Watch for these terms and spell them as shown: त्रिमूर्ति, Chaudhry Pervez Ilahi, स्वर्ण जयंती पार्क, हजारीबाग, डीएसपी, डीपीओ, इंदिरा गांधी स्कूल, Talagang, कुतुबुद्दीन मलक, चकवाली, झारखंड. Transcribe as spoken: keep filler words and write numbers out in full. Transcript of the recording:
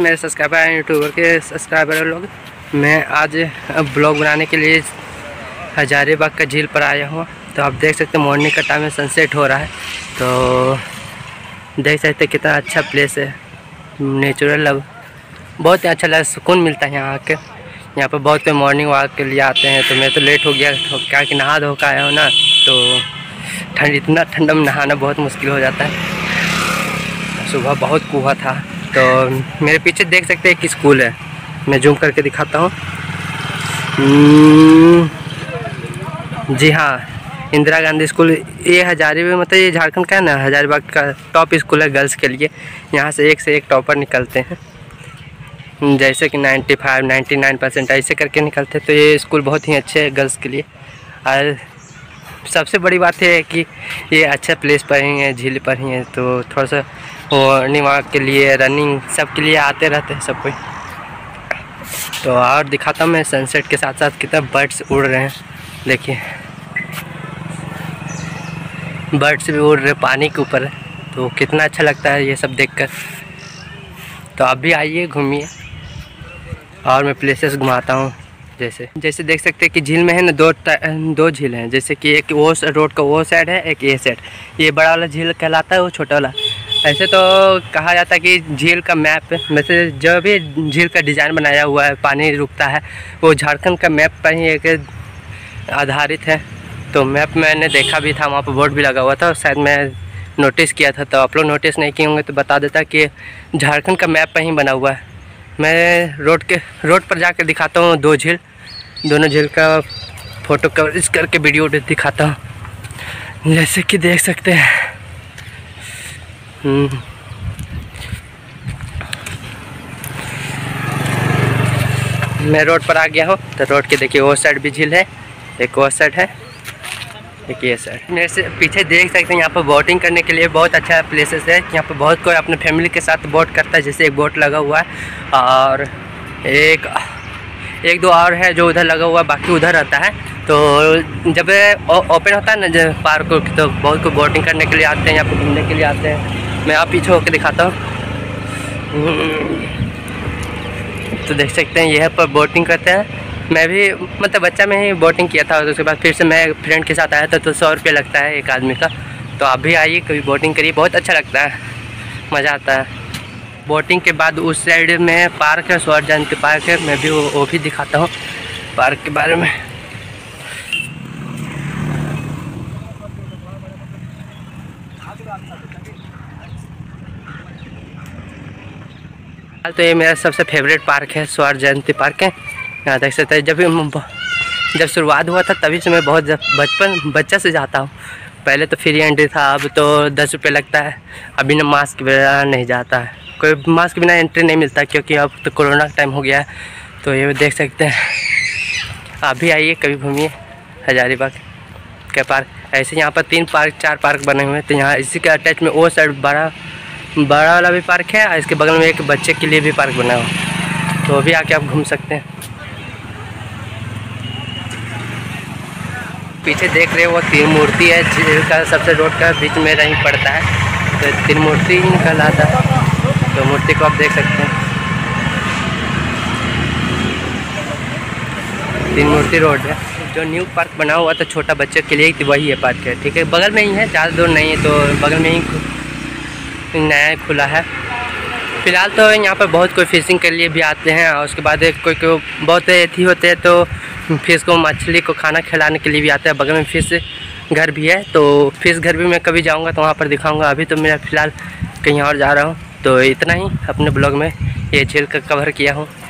Plus मेरे subscriber हैं YouTuber के सब्सक्राइबर लोग। मैं आज ब्लॉग बनाने के लिए हजारीबाग का झील पर आया हुआ। तो आप देख सकते हैं मॉर्निंग का टाइम में सनसेट हो रहा है, तो देख सकते कितना अच्छा प्लेस है, नेचुरल लग बहुत ही अच्छा लग, सुकून मिलता है यहाँ आके। यहाँ पर बहुत कोई मॉर्निंग वॉक के लिए आते हैं, तो मैं तो लेट हो गया, क्या कि नहा धो कर आया हूँ ना, तो ठंड इतना ठंड में नहाना बहुत मुश्किल हो जाता है। सुबह बहुत कुहा था। तो मेरे पीछे देख सकते हैं कि स्कूल है, मैं जूम करके दिखाता हूँ। जी हाँ, इंदिरा गांधी स्कूल, ये हजारीबाग मतलब ये झारखंड का है ना, हजारीबाग का टॉप स्कूल है गर्ल्स के लिए। यहाँ से एक से एक टॉपर निकलते हैं, जैसे कि ninety five ninety nine percent ऐसे करके निकलते हैं। तो ये स्कूल बहुत ही अच्छे है गर्ल्स के लिए। और सबसे बड़ी बात है कि ये अच्छा प्लेस पर ही है, झील पर ही है, तो थोड़ा सा मॉर्निंग वॉक के लिए, रनिंग सब के लिए आते रहते हैं सब कोई। तो और दिखाता हूँ मैं सनसेट के साथ साथ कितना बर्ड्स उड़ रहे हैं। देखिए बर्ड्स भी उड़ रहे पानी के ऊपर, तो कितना अच्छा लगता है ये सब देखकर। तो आप भी आइए घूमिए, और मैं प्लेसेस घुमाता हूँ। जैसे जैसे देख सकते हैं कि झील में है ना दो दो झील हैं, जैसे कि एक वो रोड का वो साइड है, एक ये साइड। ये बड़ा वाला झील कहलाता है, वो छोटा वाला। ऐसे तो कहा जाता है कि झील का मैप, वैसे जो भी झील का डिज़ाइन बनाया हुआ है, पानी रुकता है, वो झारखंड का मैप पर ही एक आधारित है। तो मैप मैंने देखा भी था, वहाँ पर बोर्ड भी लगा हुआ था, शायद मैं नोटिस किया था। तो आप लोग नोटिस नहीं किए होंगे तो बता देता कि झारखंड का मैप पर ही बना हुआ है। मैं रोड के रोड पर जाकर दिखाता हूँ दो झील, दोनों झील का फ़ोटो कवरेज करके वीडियो दिखाता हूँ। जैसे कि देख सकते हैं मैं रोड पर आ गया हूँ। तो रोड के देखिए वो साइड भी झील है, एक वो साइड है, एक ये साइड। मेरे से पीछे देख सकते हैं यहाँ पर बोटिंग करने के लिए बहुत अच्छा प्लेसेस है। यहाँ पर बहुत कोई अपने फैमिली के साथ बोट करता है, जैसे एक बोट लगा हुआ है और एक एक दो और है जो उधर लगा हुआ है, बाकी उधर रहता है। तो जब ओपन होता है ना पार्क को, तो बहुत को बोटिंग करने के लिए आते हैं, यहाँ पर घूमने के लिए आते हैं। मैं आप पीछे होकर दिखाता हूँ। तो देख सकते हैं यहाँ पर बोटिंग करते हैं। मैं भी मतलब बच्चा में ही बोटिंग किया था, तो उसके बाद फिर से मैं फ्रेंड के साथ आया था, तो सौ रुपये लगता है एक आदमी का। तो आप भी आइए कभी बोटिंग करिए, बहुत अच्छा लगता है, मज़ा आता है। बोटिंग के बाद उस साइड में पार्क है, स्वर्ण जयंती पार्क है। मैं भी वो, वो भी दिखाता हूँ पार्क के बारे में। तो ये मेरा सबसे फेवरेट पार्क है, स्वर्ण जयंती पार्क है। यहाँ देख सकते हैं, जब जब शुरुआत हुआ था तभी से मैं बहुत बचपन बच्चा से जाता हूँ। पहले तो फ्री एंट्री था, अब तो दस रुपये लगता है। अभी ना मास्क के बिना नहीं जाता है, कोई मास्क के बिना एंट्री नहीं मिलता, क्योंकि अब तो कोरोना का टाइम हो गया है। तो ये देख सकते हैं, आप भी आइए कभी घूमिए हजारीबाग के पार्क। ऐसे यहाँ पर तीन पार्क चार पार्क बने हुए हैं। तो यहाँ इसी के अटैच में वो साइड बड़ा बड़ा वाला भी पार्क है, और इसके बगल में एक बच्चे के लिए भी पार्क बना हुआ है, तो भी आके आप घूम सकते हैं। पीछे देख रहे हो वो त्रिमूर्ति है, जिसका सबसे रोड का बीच में रही पड़ता है, तो त्रिमूर्ति निकल आता है। तो मूर्ति को आप देख सकते हैं, त्रिमूर्ति रोड है। जो न्यू पार्क बना हुआ तो छोटा बच्चे के लिए वही है पार्क है, ठीक है, बगल में ही है, ज़्यादा दूर नहीं है, तो बगल में ही नया खुला है। फिलहाल तो यहाँ पर बहुत कोई फिशिंग के लिए भी आते हैं, और उसके बाद कोई कोई बहुत अथी होते हैं, तो फिश को मछली को खाना खिलाने के लिए भी आते हैं। बगल में फिश घर भी है, तो फिश घर भी मैं कभी जाऊँगा तो वहाँ पर दिखाऊँगा। अभी तो मैं फ़िलहाल कहीं और जा रहा हूँ। तो इतना ही अपने ब्लॉग में ये झील का कवर किया हूँ।